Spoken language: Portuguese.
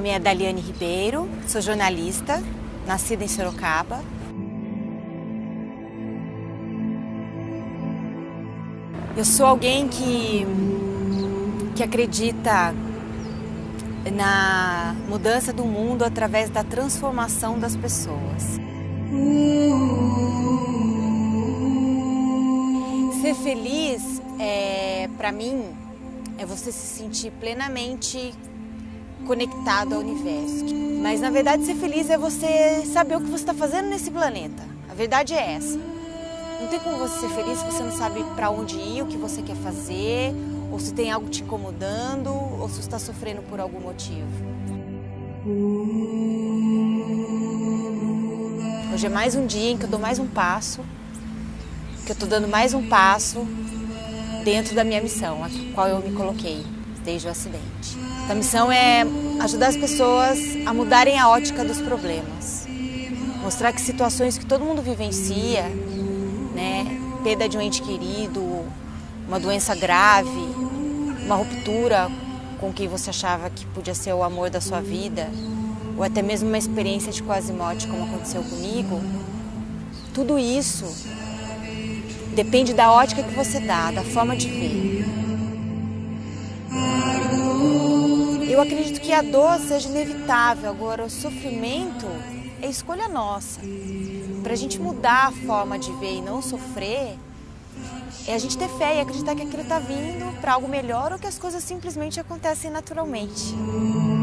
nome é Daliane Ribeiro, sou jornalista, nascida em Sorocaba. Eu sou alguém que acredita na mudança do mundo através da transformação das pessoas. Ser feliz, para mim, é você se sentir plenamente conectado ao universo. Mas, na verdade, ser feliz é você saber o que você está fazendo nesse planeta. A verdade é essa. Não tem como você ser feliz se você não sabe para onde ir, o que você quer fazer, ou se tem algo te incomodando, ou se está sofrendo por algum motivo. Hoje é mais um dia em que eu dou mais um passo, que eu estou dando mais um passo dentro da minha missão, a qual eu me coloquei desde o acidente. A missão é ajudar as pessoas a mudarem a ótica dos problemas, mostrar que situações que todo mundo vivencia, né, perda de um ente querido, uma doença grave, uma ruptura com quem você achava que podia ser o amor da sua vida, ou até mesmo uma experiência de quase morte, como aconteceu comigo, tudo isso depende da ótica que você dá, da forma de ver. Eu acredito que a dor seja inevitável, agora o sofrimento é escolha nossa. Para a gente mudar a forma de ver e não sofrer, é a gente ter fé e acreditar que aquilo está vindo para algo melhor ou que as coisas simplesmente acontecem naturalmente.